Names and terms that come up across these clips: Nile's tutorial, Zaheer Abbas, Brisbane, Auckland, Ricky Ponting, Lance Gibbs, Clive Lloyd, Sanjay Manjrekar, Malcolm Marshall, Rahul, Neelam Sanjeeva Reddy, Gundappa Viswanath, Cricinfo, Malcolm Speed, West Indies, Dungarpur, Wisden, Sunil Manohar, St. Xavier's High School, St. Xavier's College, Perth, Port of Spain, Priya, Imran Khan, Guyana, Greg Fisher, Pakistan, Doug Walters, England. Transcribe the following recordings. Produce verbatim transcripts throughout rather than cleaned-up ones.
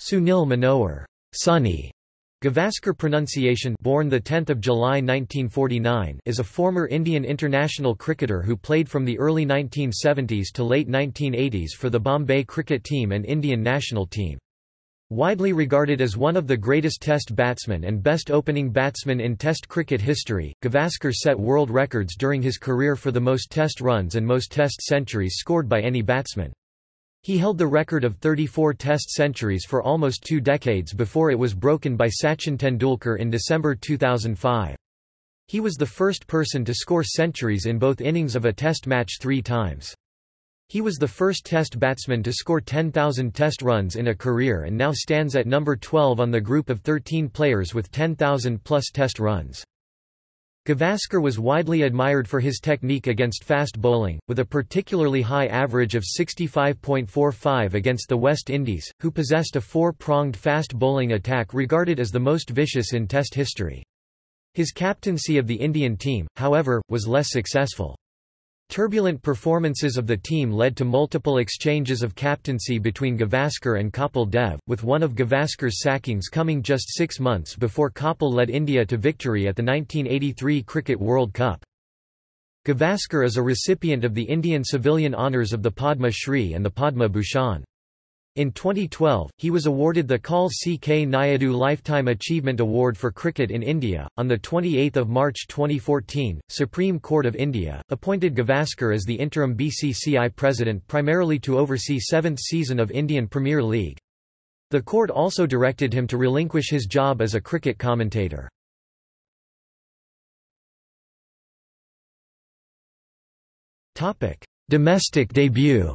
Sunil Manohar, Sunny Gavaskar pronunciation, born the tenth of July nineteen forty-nine, is a former Indian international cricketer who played from the early nineteen seventies to late nineteen eighties for the Bombay cricket team and Indian national team. Widely regarded as one of the greatest Test batsmen and best opening batsmen in Test cricket history, Gavaskar set world records during his career for the most Test runs and most Test centuries scored by any batsman. He held the record of thirty-four Test centuries for almost two decades before it was broken by Sachin Tendulkar in December two thousand five. He was the first person to score centuries in both innings of a Test match three times. He was the first Test batsman to score ten thousand Test runs in a career and now stands at number twelve on the group of thirteen players with ten thousand plus Test runs. Gavaskar was widely admired for his technique against fast bowling, with a particularly high average of sixty-five point four five against the West Indies, who possessed a four-pronged fast bowling attack regarded as the most vicious in Test history. His captaincy of the Indian team, however, was less successful. Turbulent performances of the team led to multiple exchanges of captaincy between Gavaskar and Kapil Dev, with one of Gavaskar's sackings coming just six months before Kapil led India to victory at the nineteen eighty-three Cricket World Cup. Gavaskar is a recipient of the Indian civilian honours of the Padma Shri and the Padma Bhushan. In twenty twelve, he was awarded the Kal C. K. Nayudu Lifetime Achievement Award for Cricket in India. On the twenty-eighth of March twenty fourteen, Supreme Court of India appointed Gavaskar as the interim B C C I president, primarily to oversee seventh season of Indian Premier League. The court also directed him to relinquish his job as a cricket commentator. Topic: Domestic debut.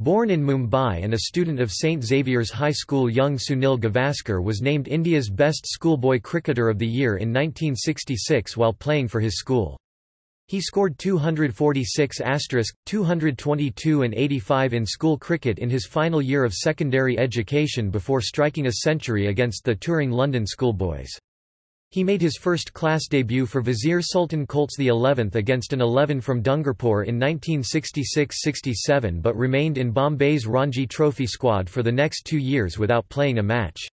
Born in Mumbai and a student of Saint Xavier's High School, young Sunil Gavaskar was named India's best schoolboy cricketer of the year in nineteen sixty-six while playing for his school. He scored two forty-six, two twenty-two and eighty-five in school cricket in his final year of secondary education before striking a century against the touring London schoolboys. He made his first class debut for Vizier Sultan Colts the eleventh against an eleven from Dungarpur in nineteen sixty-six sixty-seven but remained in Bombay's Ranji Trophy squad for the next two years without playing a match.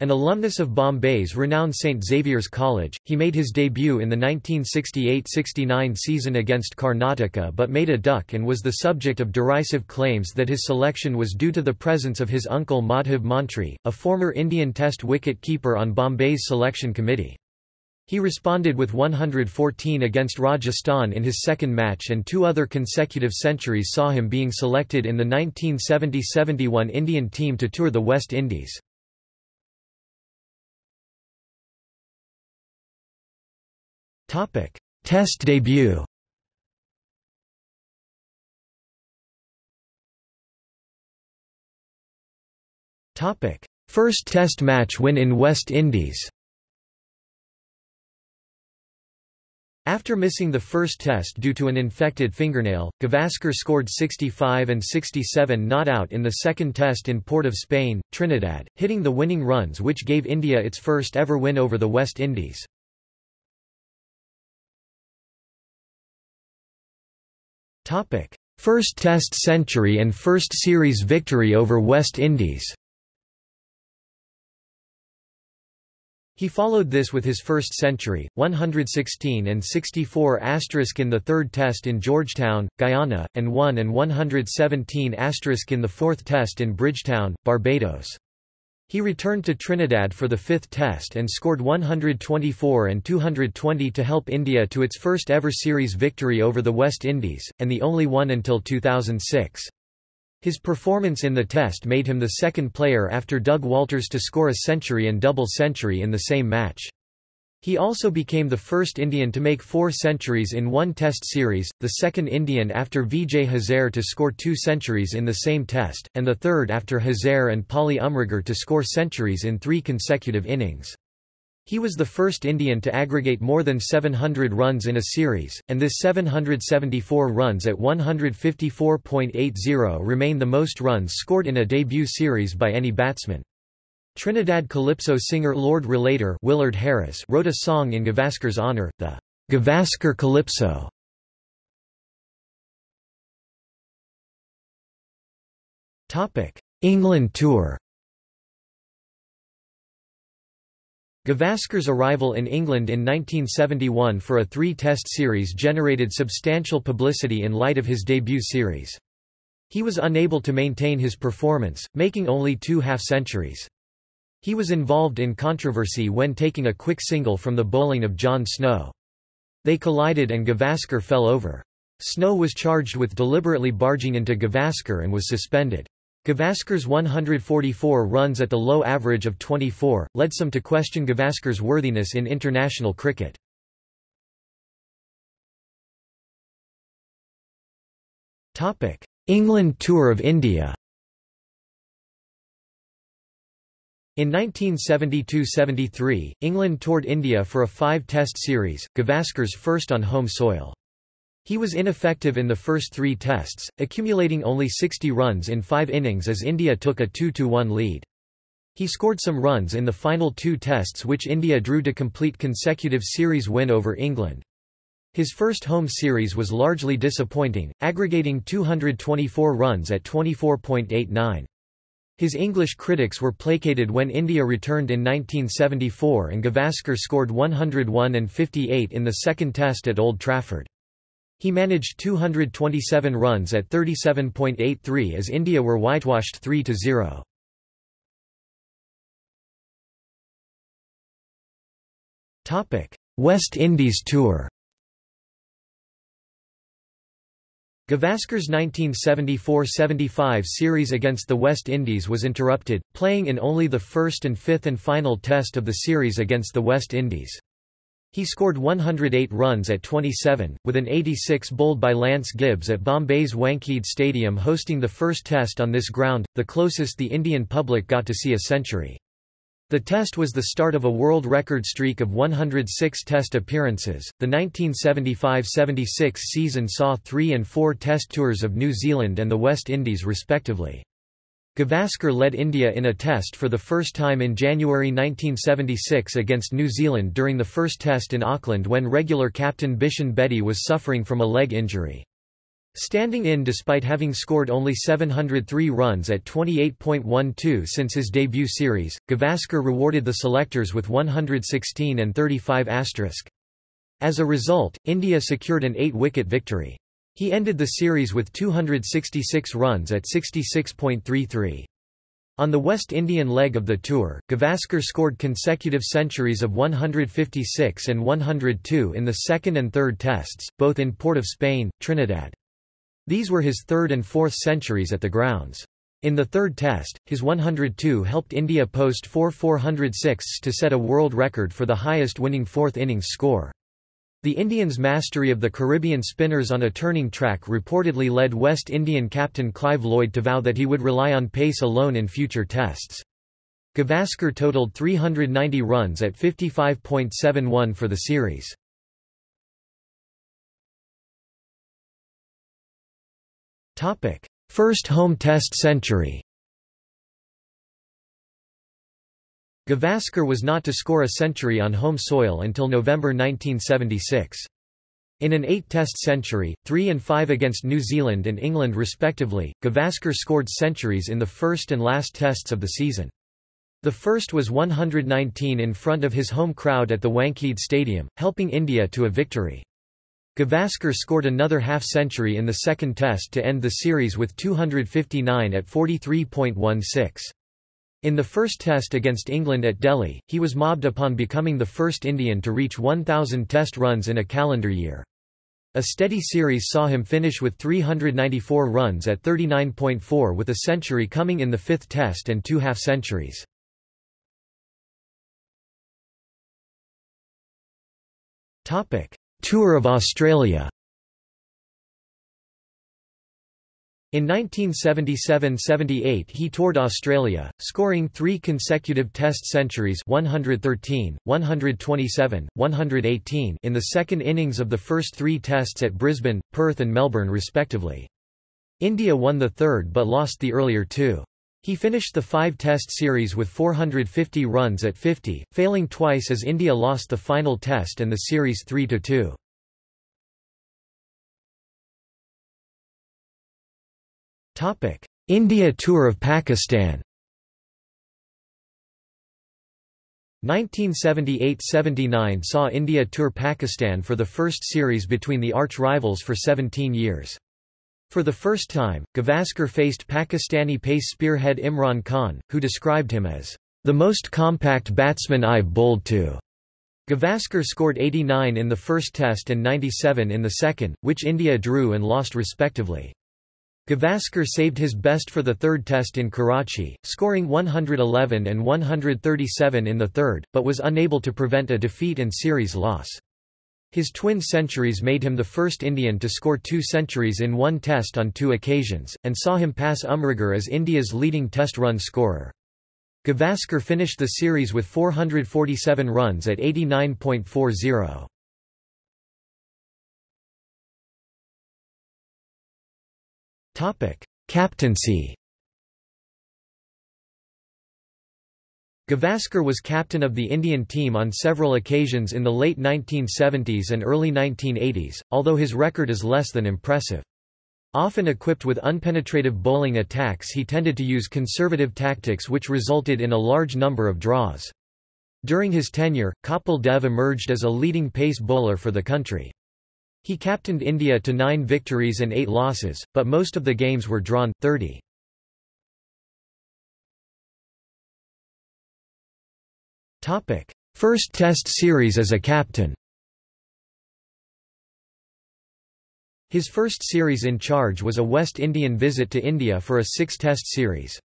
An alumnus of Bombay's renowned Saint Xavier's College, he made his debut in the nineteen sixty-eight sixty-nine season against Karnataka but made a duck and was the subject of derisive claims that his selection was due to the presence of his uncle Madhav Mantri, a former Indian Test wicket-keeper on Bombay's selection committee. He responded with one hundred fourteen against Rajasthan in his second match, and two other consecutive centuries saw him being selected in the nineteen seventy seventy-one Indian team to tour the West Indies. Test debut. First Test match win in West Indies. After missing the first Test due to an infected fingernail, Gavaskar scored sixty-five and sixty-seven not out in the second Test in Port of Spain, Trinidad, hitting the winning runs which gave India its first ever win over the West Indies. First Test century and first series victory over West Indies. He followed this with his first century, one hundred sixteen and sixty-four in the third Test in Georgetown, Guyana, and one and one hundred seventeen in the fourth Test in Bridgetown, Barbados. He returned to Trinidad for the fifth Test and scored one hundred twenty-four and two hundred twenty to help India to its first ever series victory over the West Indies, and the only one until two thousand six. His performance in the Test made him the second player after Doug Walters to score a century and double century in the same match. He also became the first Indian to make four centuries in one Test series, the second Indian after Vijay Hazare to score two centuries in the same Test, and the third after Hazare and Polly Umrigar to score centuries in three consecutive innings. He was the first Indian to aggregate more than seven hundred runs in a series, and this seven hundred seventy-four runs at one hundred fifty-four point eight zero remain the most runs scored in a debut series by any batsman. Trinidad calypso singer Lord Relator Willard Harris wrote a song in Gavaskar's honor, the Gavaskar Calypso. England tour. Gavaskar's arrival in England in nineteen seventy-one for a three-test series generated substantial publicity in light of his debut series. He was unable to maintain his performance, making only two half-centuries. He was involved in controversy when taking a quick single from the bowling of John Snow. They collided and Gavaskar fell over. Snow was charged with deliberately barging into Gavaskar and was suspended. Gavaskar's one hundred forty-four runs at the low average of twenty-four, led some to question Gavaskar's worthiness in international cricket. England tour of India. In nineteen seventy-two seventy-three, England toured India for a five-test series, Gavaskar's first on home soil. He was ineffective in the first three tests, accumulating only sixty runs in five innings as India took a two to one lead. He scored some runs in the final two tests which India drew to complete consecutive series win over England. His first home series was largely disappointing, aggregating two hundred twenty-four runs at twenty-four point eight nine. His English critics were placated when India returned in nineteen seventy-four and Gavaskar scored one hundred one and fifty-eight in the second test at Old Trafford. He managed two hundred twenty-seven runs at thirty-seven point eight three as India were whitewashed three to zero. Topic: West Indies tour. Gavaskar's nineteen seventy-four seventy-five series against the West Indies was interrupted, playing in only the first and fifth and final test of the series against the West Indies. He scored one hundred eight runs at twenty-seven, with an eighty-six bowled by Lance Gibbs at Bombay's Wankhede Stadium hosting the first test on this ground, the closest the Indian public got to see a century. The test was the start of a world record streak of one hundred six test appearances. The nineteen seventy-five seventy-six season saw three and four test tours of New Zealand and the West Indies respectively. Gavaskar led India in a test for the first time in January nineteen seventy-six against New Zealand during the first test in Auckland when regular captain Bishan Bedi was suffering from a leg injury. Standing in despite having scored only seven hundred three runs at twenty-eight point one two since his debut series, Gavaskar rewarded the selectors with one hundred sixteen and thirty-five. As a result, India secured an eight-wicket victory. He ended the series with two hundred sixty-six runs at sixty-six point three three. On the West Indian leg of the tour, Gavaskar scored consecutive centuries of one hundred fifty-six and one hundred two in the second and third tests, both in Port of Spain, Trinidad. These were his third and fourth centuries at the grounds. In the third test, his one hundred two helped India post four four hundred sixes to set a world record for the highest winning fourth innings score. The Indians' mastery of the Caribbean spinners on a turning track reportedly led West Indian captain Clive Lloyd to vow that he would rely on pace alone in future tests. Gavaskar totaled three hundred ninety runs at fifty-five point seven one for the series. First home test century. Gavaskar was not to score a century on home soil until November nineteen seventy-six. In an eight-test century, three and five against New Zealand and England respectively, Gavaskar scored centuries in the first and last tests of the season. The first was one hundred nineteen in front of his home crowd at the Wankhede Stadium, helping India to a victory. Gavaskar scored another half-century in the second test to end the series with two hundred fifty-nine at forty-three point one six. In the first test against England at Delhi, he was mobbed upon becoming the first Indian to reach one thousand test runs in a calendar year. A steady series saw him finish with three hundred ninety-four runs at thirty-nine point four with a century coming in the fifth test and two half-centuries. Tour of Australia. In nineteen seventy-seven seventy-eight he toured Australia, scoring three consecutive test centuries one hundred thirteen, one hundred twenty-seven, one hundred eighteen in the second innings of the first three tests at Brisbane, Perth and Melbourne respectively. India won the third but lost the earlier two. He finished the five-test series with four hundred fifty runs at fifty, failing twice as India lost the final test and the series three to two. India tour of Pakistan. nineteen seventy-eight seventy-nine saw India tour Pakistan for the first series between the arch-rivals for seventeen years. For the first time, Gavaskar faced Pakistani pace spearhead Imran Khan, who described him as the most compact batsman I've bowled to. Gavaskar scored eighty-nine in the first test and ninety-seven in the second, which India drew and lost respectively. Gavaskar saved his best for the third test in Karachi, scoring one hundred eleven and one hundred thirty-seven in the third, but was unable to prevent a defeat and series loss. His twin centuries made him the first Indian to score two centuries in one test on two occasions, and saw him pass Umrigar as India's leading test run scorer. Gavaskar finished the series with four hundred forty-seven runs at eighty-nine point four zero. Captaincy. Gavaskar was captain of the Indian team on several occasions in the late nineteen seventies and early nineteen eighties, although his record is less than impressive. Often equipped with unpenetrative bowling attacks, he tended to use conservative tactics which resulted in a large number of draws. During his tenure, Kapil Dev emerged as a leading pace bowler for the country. He captained India to nine victories and eight losses, but most of the games were drawn. thirty. Topic: First Test series as a captain. His first series in charge was a West Indian visit to India for a six-test series.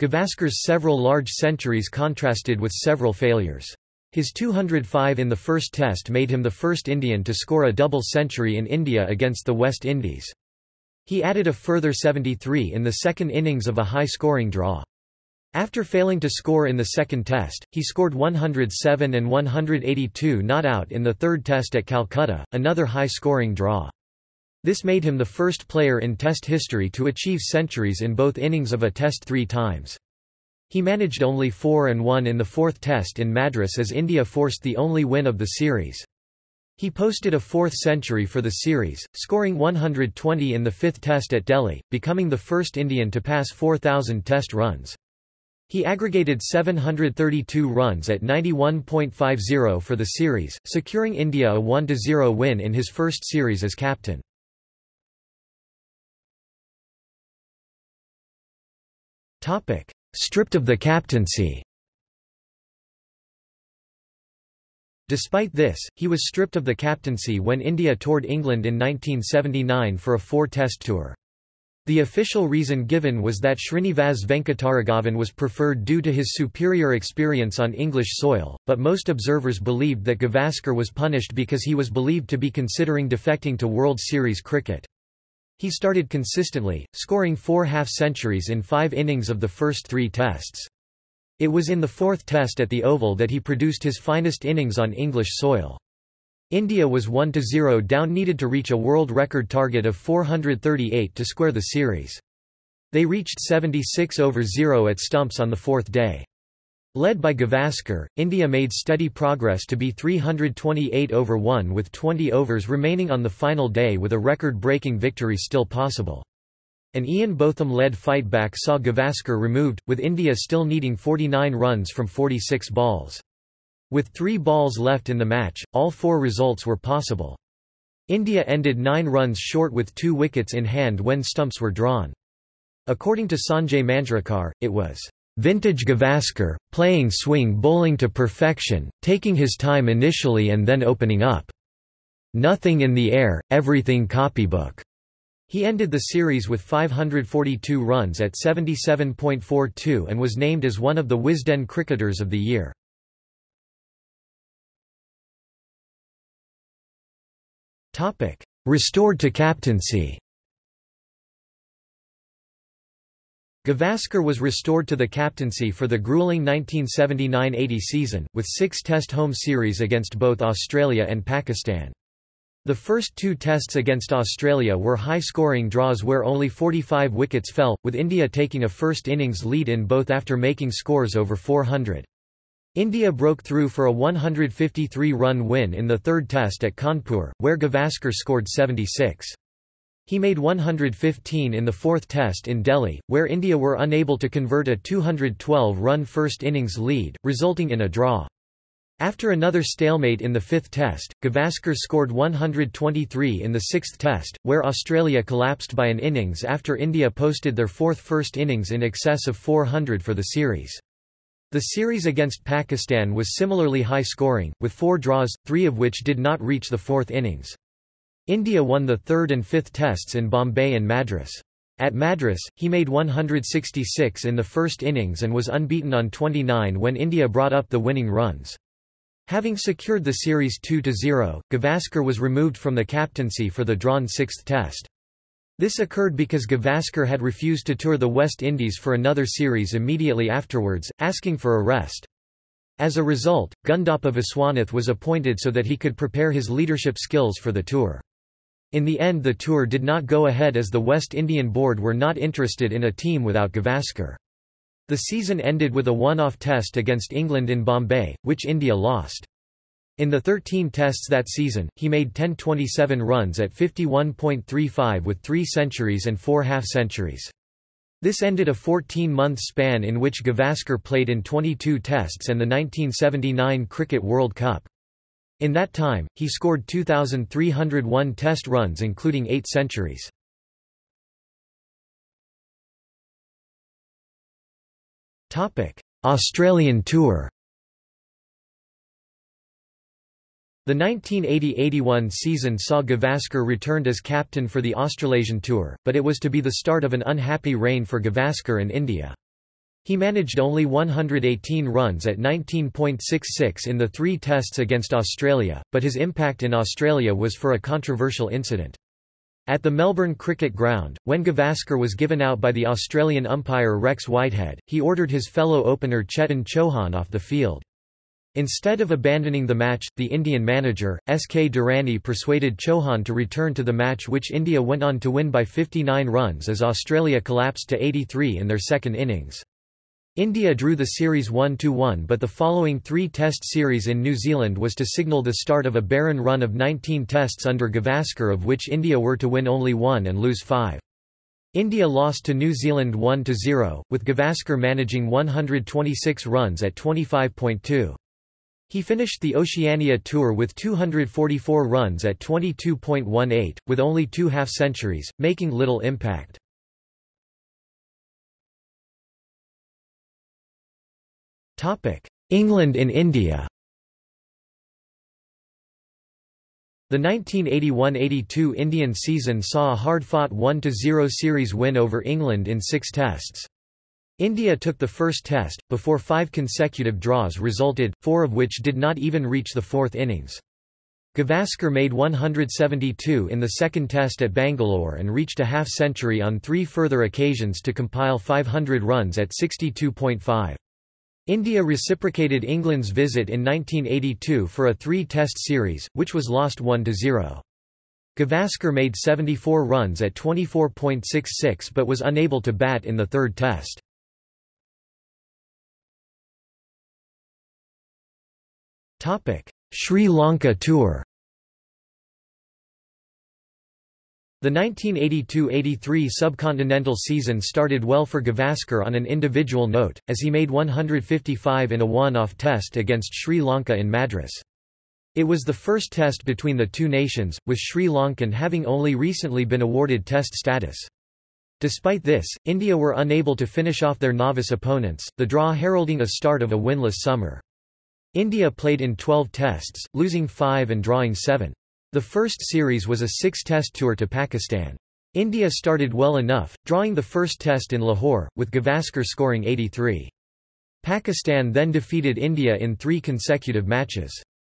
Gavaskar's several large centuries contrasted with several failures. His two hundred five in the first test made him the first Indian to score a double century in India against the West Indies. He added a further seventy-three in the second innings of a high-scoring draw. After failing to score in the second test, he scored one hundred seven and one hundred eighty-two not out in the third test at Calcutta, another high-scoring draw. This made him the first player in test history to achieve centuries in both innings of a test three times. He managed only four and one in the fourth test in Madras as India forced the only win of the series. He posted a fourth century for the series, scoring one hundred twenty in the fifth test at Delhi, becoming the first Indian to pass four thousand test runs. He aggregated seven hundred thirty-two runs at ninety-one point five zero for the series, securing India a one to zero win in his first series as captain. Stripped of the captaincy. Despite this, he was stripped of the captaincy when India toured England in nineteen seventy-nine for a four-test tour. The official reason given was that Srinivas Venkataragovan was preferred due to his superior experience on English soil, but most observers believed that Gavaskar was punished because he was believed to be considering defecting to World Series cricket. He started consistently, scoring four half-centuries in five innings of the first three tests. It was in the fourth test at the Oval that he produced his finest innings on English soil. India was one to zero down, needed to reach a world record target of four hundred thirty-eight to square the series. They reached seventy-six over zero at stumps on the fourth day. Led by Gavaskar, India made steady progress to be three hundred twenty-eight over one with twenty overs remaining on the final day, with a record-breaking victory still possible. An Ian Botham-led fightback saw Gavaskar removed, with India still needing forty-nine runs from forty-six balls. With three balls left in the match, all four results were possible. India ended nine runs short with two wickets in hand when stumps were drawn. According to Sanjay Manjrekar, it was vintage Gavaskar, playing swing bowling to perfection, taking his time initially and then opening up. Nothing in the air, everything copybook. He ended the series with five hundred forty-two runs at seventy-seven point four two and was named as one of the Wisden Cricketers of the Year. Restored to captaincy. Gavaskar was restored to the captaincy for the grueling nineteen seventy-nine eighty season, with six test home series against both Australia and Pakistan. The first two tests against Australia were high-scoring draws where only forty-five wickets fell, with India taking a first innings lead in both after making scores over four hundred. India broke through for a one hundred fifty-three run win in the third test at Kanpur, where Gavaskar scored seventy-six. He made one hundred fifteen in the fourth Test in Delhi, where India were unable to convert a two hundred twelve run first innings lead, resulting in a draw. After another stalemate in the fifth Test, Gavaskar scored one hundred twenty-three in the sixth Test, where Australia collapsed by an innings after India posted their fourth first innings in excess of four hundred for the series. The series against Pakistan was similarly high-scoring, with four draws, three of which did not reach the fourth innings. India won the third and fifth tests in Bombay and Madras. At Madras, he made one hundred sixty-six in the first innings and was unbeaten on twenty-nine when India brought up the winning runs. Having secured the series two to zero, Gavaskar was removed from the captaincy for the drawn sixth test. This occurred because Gavaskar had refused to tour the West Indies for another series immediately afterwards, asking for a rest. As a result, Gundappa Viswanath was appointed so that he could prepare his leadership skills for the tour. In the end, the tour did not go ahead as the West Indian Board were not interested in a team without Gavaskar. The season ended with a one-off test against England in Bombay, which India lost. In the thirteen tests that season, he made one thousand twenty-seven runs at fifty-one point three five with three centuries and four half-centuries. This ended a fourteen-month span in which Gavaskar played in twenty-two tests and the nineteen seventy-nine Cricket World Cup. In that time, he scored two thousand three hundred one test runs including eight centuries. Australian tour. The nineteen eighty eighty-one season saw Gavaskar returned as captain for the Australasian tour, but it was to be the start of an unhappy reign for Gavaskar in India. He managed only one hundred eighteen runs at nineteen point six six in the three tests against Australia, but his impact in Australia was for a controversial incident. At the Melbourne Cricket Ground, when Gavaskar was given out by the Australian umpire Rex Whitehead, he ordered his fellow opener Chetan Chauhan off the field. Instead of abandoning the match, the Indian manager, S K Durrani, persuaded Chauhan to return to the match, which India went on to win by fifty-nine runs as Australia collapsed to eighty-three in their second innings. India drew the series one to one, but the following three-test series in New Zealand was to signal the start of a barren run of nineteen tests under Gavaskar, of which India were to win only one and lose five. India lost to New Zealand one to zero, with Gavaskar managing one hundred twenty-six runs at twenty-five point two. He finished the Oceania tour with two hundred forty-four runs at twenty-two point one eight, with only two half-centuries, making little impact. England in India. The nineteen eighty-one eighty-two Indian season saw a hard-fought one to zero series win over England in six tests. India took the first test, before five consecutive draws resulted, four of which did not even reach the fourth innings. Gavaskar made one hundred seventy-two in the second test at Bangalore and reached a half-century on three further occasions to compile five hundred runs at sixty-two point five. India reciprocated England's visit in nineteen eighty-two for a three-test series, which was lost one to zero. Gavaskar made seventy-four runs at twenty-four point six six but was unable to bat in the third test. Sri Lanka tour. The nineteen eighty-two eighty-three subcontinental season started well for Gavaskar on an individual note, as he made one hundred fifty-five in a one-off test against Sri Lanka in Madras. It was the first test between the two nations, with Sri Lankan having only recently been awarded test status. Despite this, India were unable to finish off their novice opponents, the draw heralding a start of a winless summer. India played in twelve tests, losing five and drawing seven. The first series was a six-test tour to Pakistan. India started well enough, drawing the first test in Lahore, with Gavaskar scoring eighty-three. Pakistan then defeated India in three consecutive matches.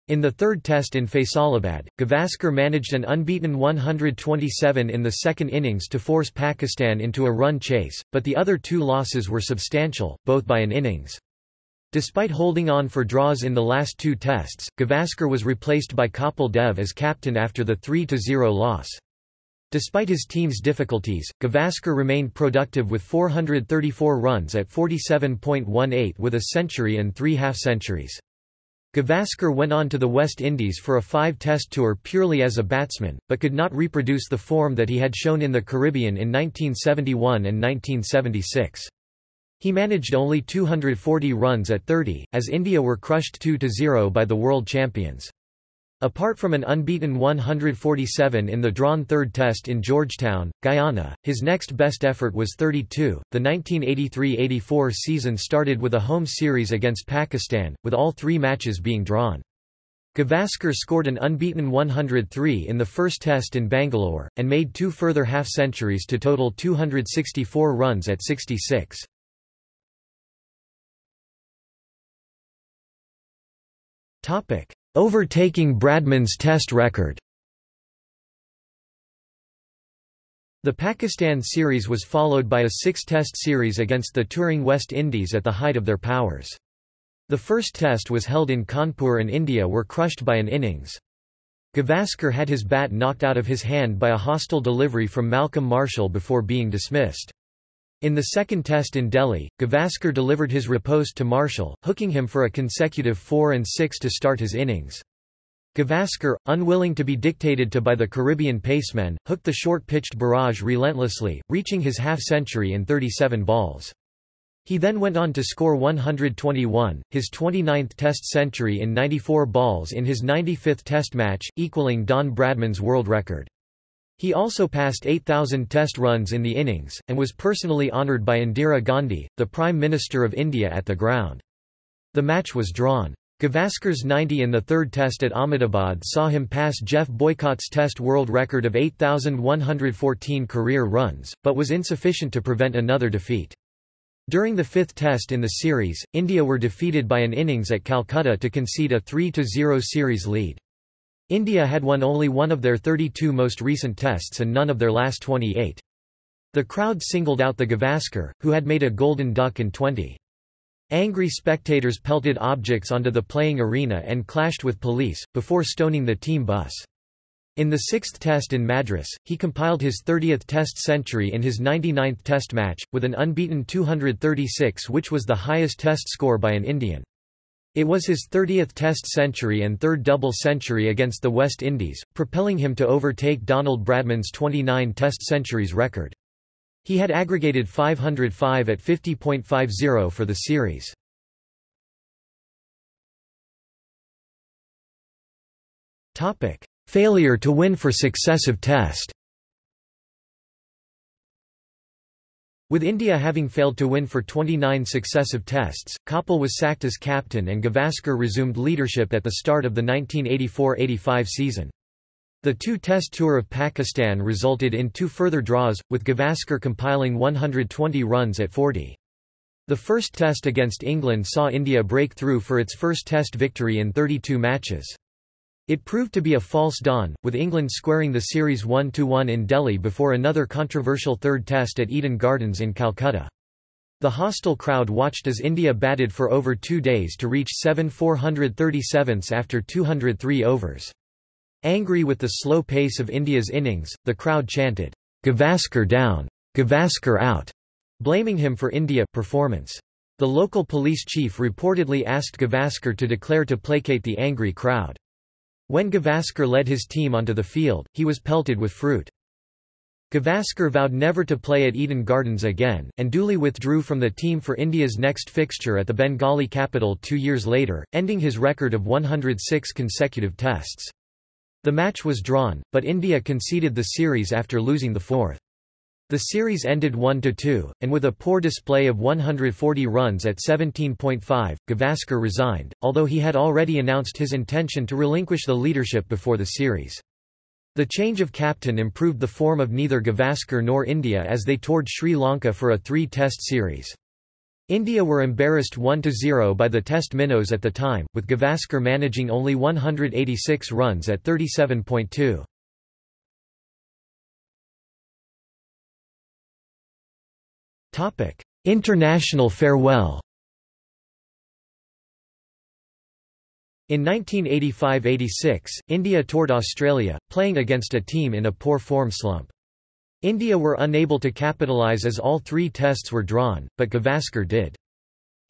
In the third test in Faisalabad, Gavaskar managed an unbeaten one hundred twenty-seven in the second innings to force Pakistan into a run chase, but the other two losses were substantial, both by an innings. Despite holding on for draws in the last two tests, Gavaskar was replaced by Kapil Dev as captain after the three to zero loss. Despite his team's difficulties, Gavaskar remained productive with four hundred thirty-four runs at forty-seven point one eight with a century and three half-centuries. Gavaskar went on to the West Indies for a five-test tour purely as a batsman, but could not reproduce the form that he had shown in the Caribbean in nineteen seventy-one and nineteen seventy-six. He managed only two hundred forty runs at thirty, as India were crushed two to zero by the world champions. Apart from an unbeaten one hundred forty-seven in the drawn third test in Georgetown, Guyana, his next best effort was thirty-two. The nineteen eighty-three eighty-four season started with a home series against Pakistan, with all three matches being drawn. Gavaskar scored an unbeaten one hundred three in the first test in Bangalore, and made two further half-centuries to total two hundred sixty-four runs at sixty-six. Overtaking Bradman's Test record. The Pakistan series was followed by a six-test series against the touring West Indies at the height of their powers. The first test was held in Kanpur and India were crushed by an innings. Gavaskar had his bat knocked out of his hand by a hostile delivery from Malcolm Marshall before being dismissed. In the second test in Delhi, Gavaskar delivered his riposte to Marshall, hooking him for a consecutive four and six to start his innings. Gavaskar, unwilling to be dictated to by the Caribbean pacemen, hooked the short-pitched barrage relentlessly, reaching his half-century in thirty-seven balls. He then went on to score one hundred twenty-one, his twenty-ninth test century in ninety-four balls in his ninety-fifth test match, equaling Don Bradman's world record. He also passed eight thousand test runs in the innings, and was personally honoured by Indira Gandhi, the Prime Minister of India, at the ground. The match was drawn. Gavaskar's ninety in the third test at Ahmedabad saw him pass Jeff Boycott's test world record of eight thousand one hundred fourteen career runs, but was insufficient to prevent another defeat. During the fifth test in the series, India were defeated by an innings at Calcutta to concede a three to zero series lead. India had won only one of their thirty-two most recent tests and none of their last twenty-eight. The crowd singled out the Gavaskar, who had made a golden duck in twenty. Angry spectators pelted objects onto the playing arena and clashed with police, before stoning the team bus. In the sixth test in Madras, he compiled his thirtieth test century in his ninety-ninth test match, with an unbeaten two hundred thirty-six, which was the highest test score by an Indian. It was his thirtieth Test century and third double century against the West Indies, propelling him to overtake Donald Bradman's twenty-nine Test centuries record. He had aggregated five hundred five at fifty point five zero for the series. Topic: Failure to win for successive Test. With India having failed to win for twenty-nine successive tests, Kapil was sacked as captain and Gavaskar resumed leadership at the start of the nineteen eighty-four eighty-five season. The two-test tour of Pakistan resulted in two further draws, with Gavaskar compiling one hundred twenty runs at forty. The first test against England saw India break through for its first test victory in thirty-two matches. It proved to be a false dawn, with England squaring the series one to one in Delhi before another controversial third test at Eden Gardens in Calcutta. The hostile crowd watched as India batted for over two days to reach seven four hundred thirty-sevenths after two hundred three overs. Angry with the slow pace of India's innings, the crowd chanted, "Gavaskar down! Gavaskar out!" blaming him for India's performance. The local police chief reportedly asked Gavaskar to declare to placate the angry crowd. When Gavaskar led his team onto the field, he was pelted with fruit. Gavaskar vowed never to play at Eden Gardens again, and duly withdrew from the team for India's next fixture at the Bengali capital two years later, ending his record of one hundred six consecutive tests. The match was drawn, but India conceded the series after losing the fourth. The series ended one to two, and with a poor display of one hundred forty runs at seventeen point five, Gavaskar resigned, although he had already announced his intention to relinquish the leadership before the series. The change of captain improved the form of neither Gavaskar nor India as they toured Sri Lanka for a three-test series. India were embarrassed one to zero by the Test minnows at the time, with Gavaskar managing only one hundred eighty-six runs at thirty-seven point two. International farewell. In nineteen eighty-five eighty-six, India toured Australia, playing against a team in a poor form slump. India were unable to capitalise as all three tests were drawn, but Gavaskar did.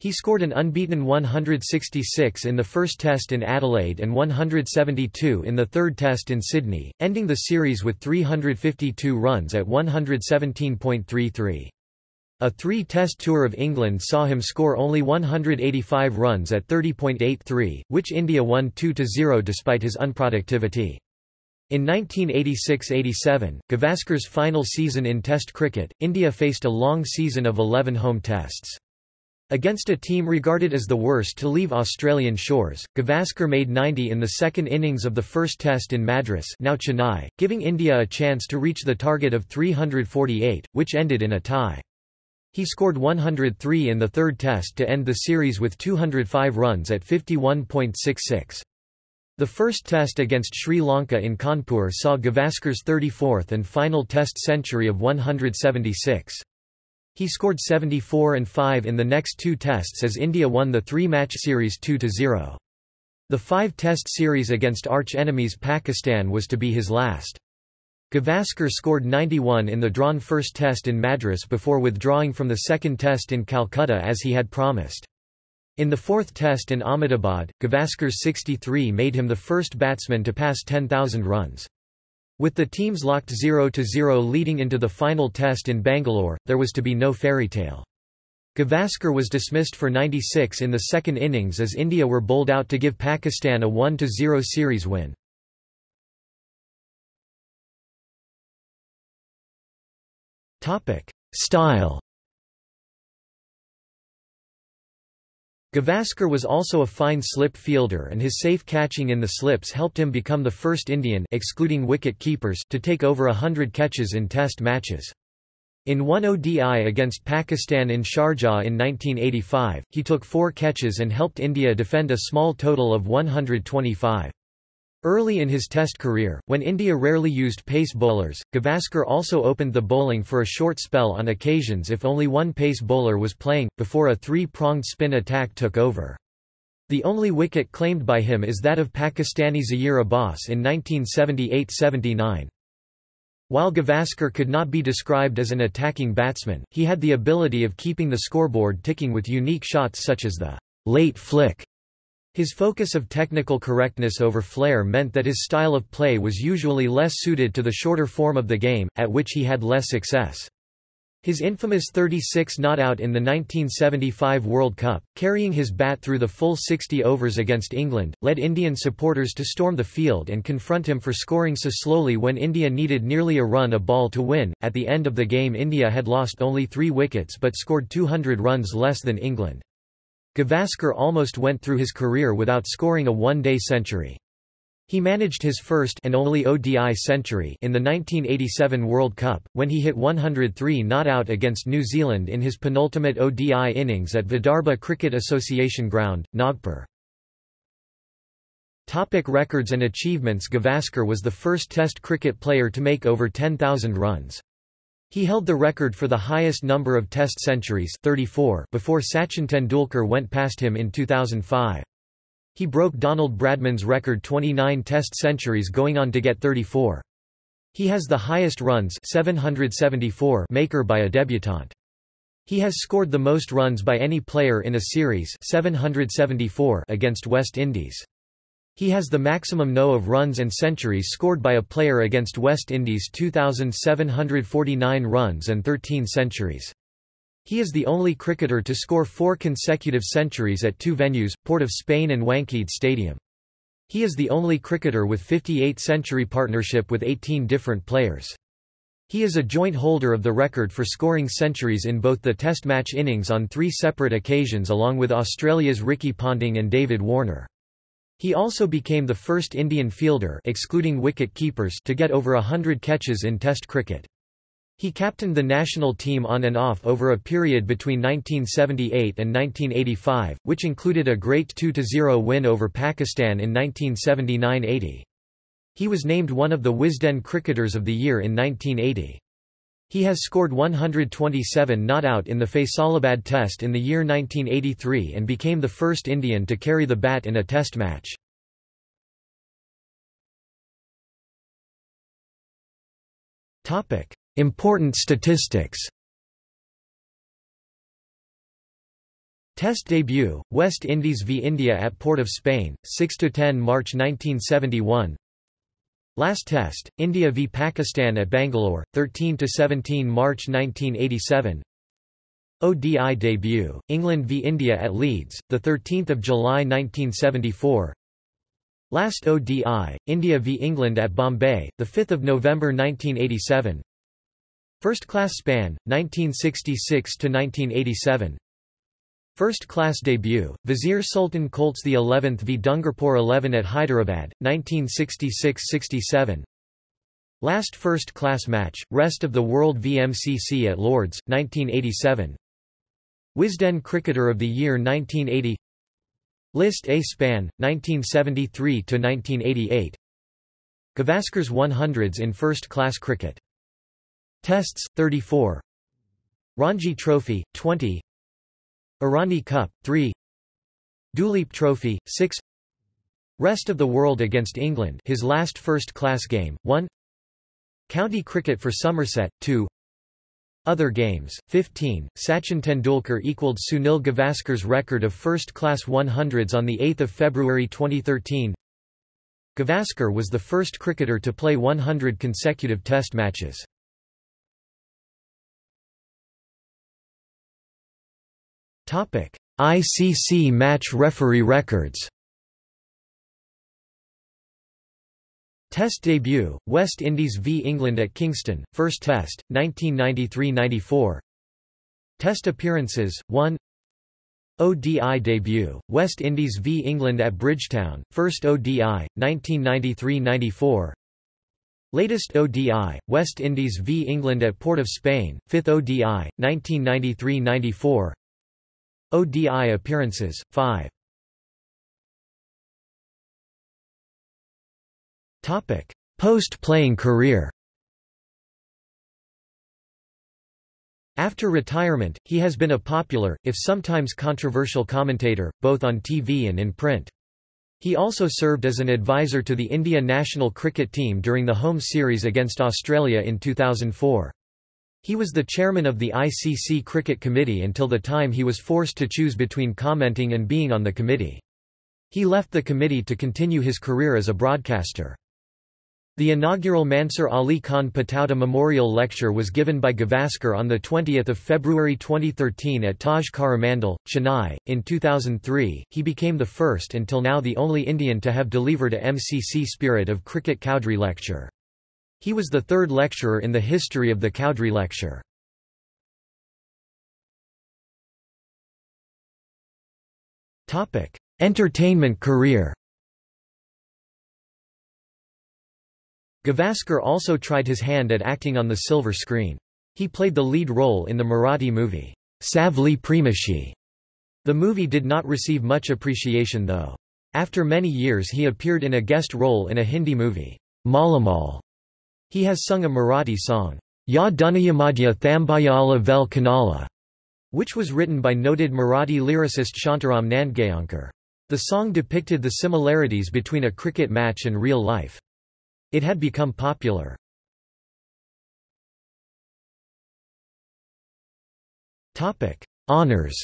He scored an unbeaten one hundred sixty-six in the first test in Adelaide and one hundred seventy-two in the third test in Sydney, ending the series with three hundred fifty-two runs at one hundred seventeen point three three. A three-test tour of England saw him score only one hundred eighty-five runs at thirty point eight three, which India won two to zero despite his unproductivity. In nineteen eighty-six eighty-seven, Gavaskar's final season in Test cricket, India faced a long season of eleven home tests. Against a team regarded as the worst to leave Australian shores, Gavaskar made ninety in the second innings of the first test in Madras, now Chennai, giving India a chance to reach the target of three hundred forty-eight, which ended in a tie. He scored one hundred three in the third test to end the series with two hundred five runs at fifty-one point six six. The first test against Sri Lanka in Kanpur saw Gavaskar's thirty-fourth and final test century of one hundred seventy-six. He scored seventy-four and five in the next two tests as India won the three-match series two to zero. The five-test series against arch-enemies Pakistan was to be his last. Gavaskar scored ninety-one in the drawn first test in Madras before withdrawing from the second test in Calcutta as he had promised. In the fourth test in Ahmedabad, Gavaskar's sixty-three made him the first batsman to pass ten thousand runs. With the teams locked zero to zero leading into the final test in Bangalore, there was to be no fairytale. Gavaskar was dismissed for ninety-six in the second innings as India were bowled out to give Pakistan a one to zero series win. Style. Gavaskar was also a fine slip fielder, and his safe catching in the slips helped him become the first Indian, excluding wicket keepers, to take over a hundred catches in Test matches. In one O D I against Pakistan in Sharjah in nineteen eighty-five, he took four catches and helped India defend a small total of one hundred twenty-five. Early in his Test career, when India rarely used pace bowlers, Gavaskar also opened the bowling for a short spell on occasions if only one pace bowler was playing, before a three-pronged spin attack took over. The only wicket claimed by him is that of Pakistani Zaheer Abbas in nineteen seventy-eight seventy-nine. While Gavaskar could not be described as an attacking batsman, he had the ability of keeping the scoreboard ticking with unique shots such as the late flick. His focus of technical correctness over flair meant that his style of play was usually less suited to the shorter form of the game, at which he had less success. His infamous thirty-six not out in the nineteen seventy-five World Cup, carrying his bat through the full sixty overs against England, led Indian supporters to storm the field and confront him for scoring so slowly when India needed nearly a run a ball to win. At the end of the game, India had lost only three wickets but scored two hundred runs less than England. Gavaskar almost went through his career without scoring a one-day century. He managed his first and only O D I century in the nineteen eighty-seven World Cup, when he hit one hundred three not out against New Zealand in his penultimate O D I innings at Vidarbha Cricket Association Ground, Nagpur. Topic records and achievements. Gavaskar was the first Test cricket player to make over ten thousand runs. He held the record for the highest number of Test centuries, thirty-four, before Sachin Tendulkar went past him in two thousand five. He broke Donald Bradman's record, twenty-nine Test centuries, going on to get thirty-four. He has the highest runs, seven hundred seventy-four, maker by a debutant. He has scored the most runs by any player in a series, seven hundred seventy-four, against West Indies. He has the maximum no of runs and centuries scored by a player against West Indies, two thousand seven hundred forty-nine runs and thirteen centuries. He is the only cricketer to score four consecutive centuries at two venues, Port of Spain and Wankhede Stadium. He is the only cricketer with fifty-eight century partnership with eighteen different players. He is a joint holder of the record for scoring centuries in both the Test match innings on three separate occasions along with Australia's Ricky Ponting and David Warner. He also became the first Indian fielder, excluding wicket keepers, to get over one hundred catches in Test cricket. He captained the national team on and off over a period between nineteen seventy-eight and nineteen eighty-five, which included a great two to zero win over Pakistan in nineteen seventy-nine eighty. He was named one of the Wisden Cricketers of the Year in nineteen eighty. He has scored one hundred twenty-seven not out in the Faisalabad Test in the year nineteen eighty-three and became the first Indian to carry the bat in a Test match. Topic: Important statistics. Test debut, West Indies v India at Port of Spain, six to ten March nineteen seventy-one. Last Test, India v Pakistan at Bangalore, thirteen to seventeen March nineteen eighty-seven. O D I debut, England v India at Leeds, the thirteenth of July nineteen seventy-four. Last O D I, India v England at Bombay, the fifth of November nineteen eighty-seven. First Class span, nineteen sixty-six to nineteen eighty-seven. First Class debut, Vizier Sultan Colts the eleventh v Dungarpur eleven at Hyderabad, nineteen sixty-six sixty-seven. Last First Class match, Rest of the World v M C C at Lord's, nineteen eighty-seven. Wisden Cricketer of the Year nineteen eighty. List A span, nineteen seventy-three to nineteen eighty-eight. Gavaskar's hundreds in First Class cricket. Tests, thirty-four. Ranji Trophy, twenty. Irani Cup, three. Duleep Trophy, six. Rest of the World against England, his last First Class game, one. County cricket for Somerset, two. Other games, fifteen. Sachin Tendulkar equalled Sunil Gavaskar's record of first-class hundreds on the eighth of February twenty thirteen. Gavaskar was the first cricketer to play one hundred consecutive Test matches. Topic: I C C match referee records. Test debut, West Indies v England at Kingston, First Test, nineteen ninety-three ninety-four. Test appearances, one. O D I debut, West Indies v England at Bridgetown, First O D I, nineteen ninety-three ninety-four. Latest O D I, West Indies v England at Port of Spain, Fifth O D I, nineteen ninety-three ninety-four. O D I appearances, five. Post-playing career. After retirement, he has been a popular, if sometimes controversial commentator, both on T V and in print. He also served as an advisor to the India national cricket team during the home series against Australia in two thousand four. He was the chairman of the I C C Cricket Committee until the time he was forced to choose between commenting and being on the committee. He left the committee to continue his career as a broadcaster. The inaugural Mansur Ali Khan Patowda Memorial Lecture was given by Gavaskar on the twentieth of February twenty thirteen at Taj Coromandel, Chennai. In two thousand three, he became the first until now the only Indian to have delivered a M C C Spirit of Cricket Cowdrey Lecture. He was the third lecturer in the history of the Cowdrey Lecture. Entertainment career. Gavaskar also tried his hand at acting on the silver screen. He played the lead role in the Marathi movie, Savli Premashi. The movie did not receive much appreciation though. After many years he appeared in a guest role in a Hindi movie, Malamal. He has sung a Marathi song, Ya Dunayamadya Thambayala Vel Kanala, which was written by noted Marathi lyricist Shantaram Nandgaonkar. The song depicted the similarities between a cricket match and real life. It had become popular. Honours.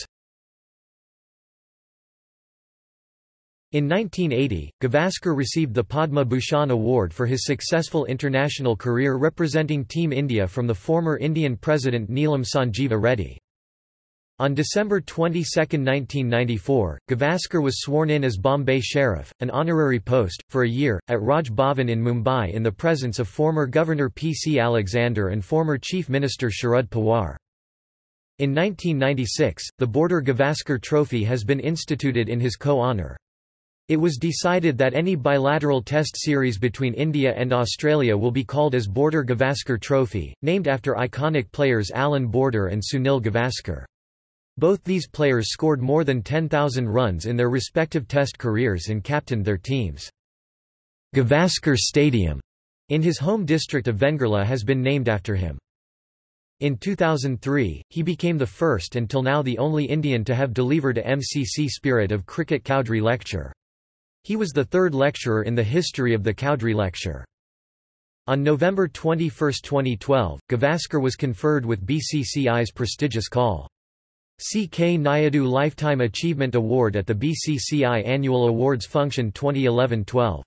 In nineteen eighty, Gavaskar received the Padma Bhushan Award for his successful international career representing Team India from the former Indian President Neelam Sanjeeva Reddy. On December twenty-second nineteen ninety-four, Gavaskar was sworn in as Bombay Sheriff, an honorary post, for a year, at Raj Bhavan in Mumbai in the presence of former Governor P C Alexander and former Chief Minister Sharad Pawar. In nineteen ninety-six, the Border Gavaskar Trophy has been instituted in his co-honour. It was decided that any bilateral test series between India and Australia will be called as Border Gavaskar Trophy, named after iconic players Alan Border and Sunil Gavaskar. Both these players scored more than ten thousand runs in their respective Test careers and captained their teams. Gavaskar Stadium in his home district of Vengerla has been named after him. In two thousand three, he became the first until now the only Indian to have delivered a M C C Spirit of Cricket Cowdrey Lecture. He was the third lecturer in the history of the Cowdrey Lecture. On November twenty-first twenty twelve, Gavaskar was conferred with B C C I's prestigious call. C K Nayudu Lifetime Achievement Award at the B C C I Annual Awards Function twenty eleven twelve.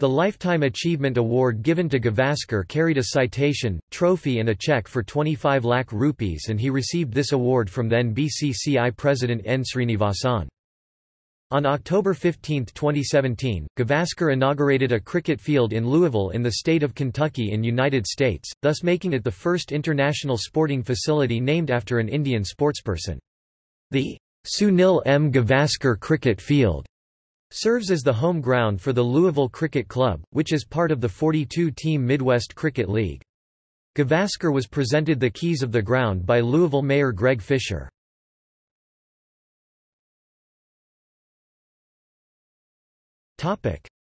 The Lifetime Achievement Award given to Gavaskar carried a citation, trophy and a cheque for twenty-five lakh rupees, and he received this award from then B C C I President N Srinivasan. On October fifteenth twenty seventeen, Gavaskar inaugurated a cricket field in Louisville in the state of Kentucky in United States, thus making it the first international sporting facility named after an Indian sportsperson. The Sunil M Gavaskar Cricket Field serves as the home ground for the Louisville Cricket Club, which is part of the forty-two team Midwest Cricket League. Gavaskar was presented the keys of the ground by Louisville Mayor Greg Fisher.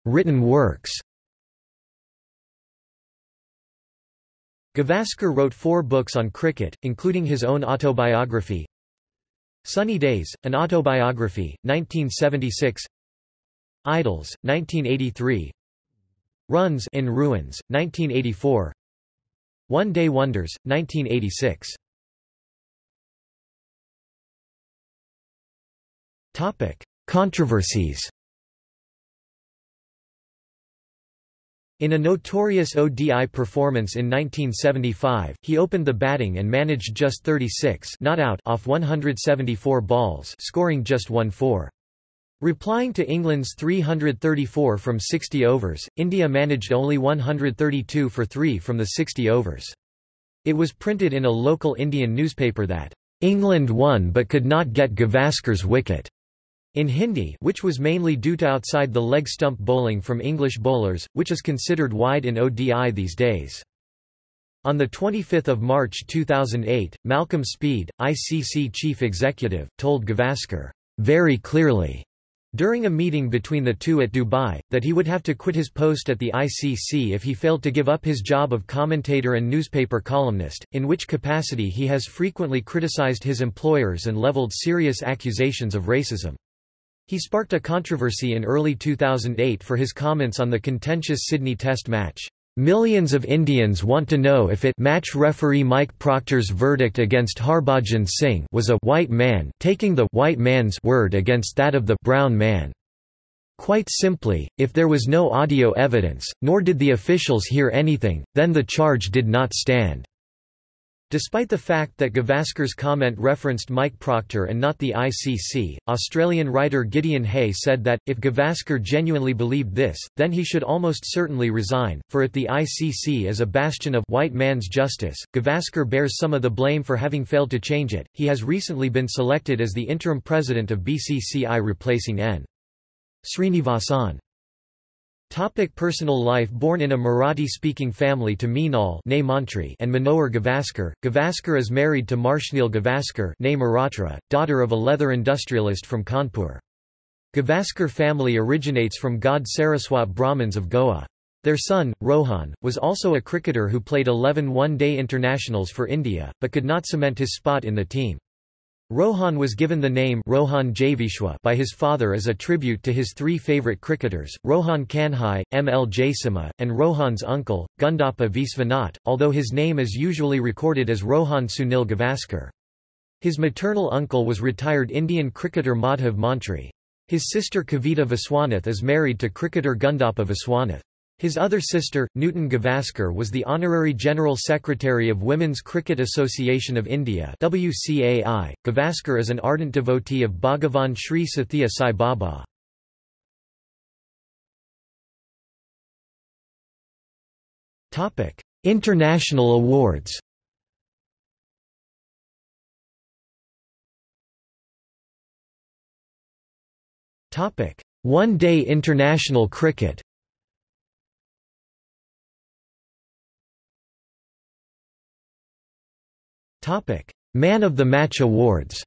Written works. Gavaskar wrote four books on cricket, including his own autobiography Sunny Days, an autobiography, nineteen seventy-six, Idols, nineteen eighty-three, Runs in Ruins, nineteen eighty-four, One Day Wonders, nineteen eighty-six. Controversies. In a notorious O D I performance in nineteen seventy-five, he opened the batting and managed just thirty-six not out off one hundred seventy-four balls, scoring just one four. Replying to England's three hundred thirty-four from sixty overs, India managed only one hundred thirty-two for three from the sixty overs. It was printed in a local Indian newspaper that, "England won but could not get Gavaskar's wicket." In Hindi, which was mainly due to outside the leg stump bowling from English bowlers, which is considered wide in O D I these days. On twenty-fifth of March two thousand eight, Malcolm Speed, I C C chief executive, told Gavaskar, "very clearly," during a meeting between the two at Dubai, that he would have to quit his post at the I C C if he failed to give up his job of commentator and newspaper columnist, in which capacity he has frequently criticized his employers and levelled serious accusations of racism. He sparked a controversy in early two thousand eight for his comments on the contentious Sydney Test match. "Millions of Indians want to know if it match referee Mike Proctor's verdict against Harbhajan Singh was a white man taking the white man's word against that of the brown man. Quite simply, if there was no audio evidence, nor did the officials hear anything, then the charge did not stand." Despite the fact that Gavaskar's comment referenced Mike Proctor and not the I C C, Australian writer Gideon Hay said that, if Gavaskar genuinely believed this, then he should almost certainly resign, for if the I C C is a bastion of white man's justice, Gavaskar bears some of the blame for having failed to change it. He has recently been selected as the interim president of B C C I replacing N Srinivasan. Topic personal life. Born in a Marathi-speaking family to Meenal and Manohar Gavaskar, Gavaskar is married to Marshneel Gavaskar, Maratra, daughter of a leather industrialist from Kanpur. Gavaskar family originates from God Saraswat Brahmins of Goa. Their son, Rohan, was also a cricketer who played eleven one-day internationals for India, but could not cement his spot in the team. Rohan was given the name Rohan Javishwa by his father as a tribute to his three favourite cricketers, Rohan Kanhai, M L Jayasinghe, and Rohan's uncle, Gundappa Viswanath, although his name is usually recorded as Rohan Sunil Gavaskar. His maternal uncle was retired Indian cricketer Madhav Mantri. His sister Kavita Viswanath is married to cricketer Gundappa Viswanath. His other sister, Newton Gavaskar, was the Honorary General Secretary of Women's Cricket Association of India W C A I. Gavaskar is an ardent devotee of Bhagavan Sri Sathya Sai Baba. International awards. One-day international cricket. Man of the Match Awards.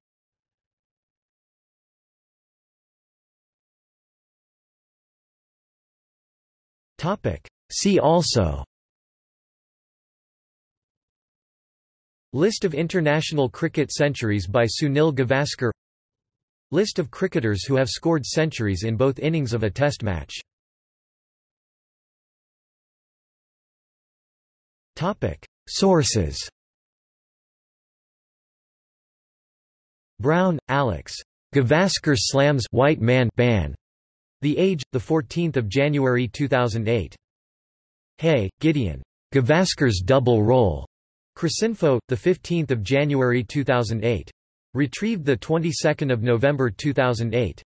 See also: List of international cricket centuries by Sunil Gavaskar, List of cricketers who have scored centuries in both innings of a test match. Sources. Brown, Alex. Gavaskar slams white man ban. The Age, the fourteenth of January two thousand eight. Hay, Gideon. Gavaskar's double role. Cricinfo, the fifteenth of January two thousand eight. Retrieved the twenty-second of November two thousand eight.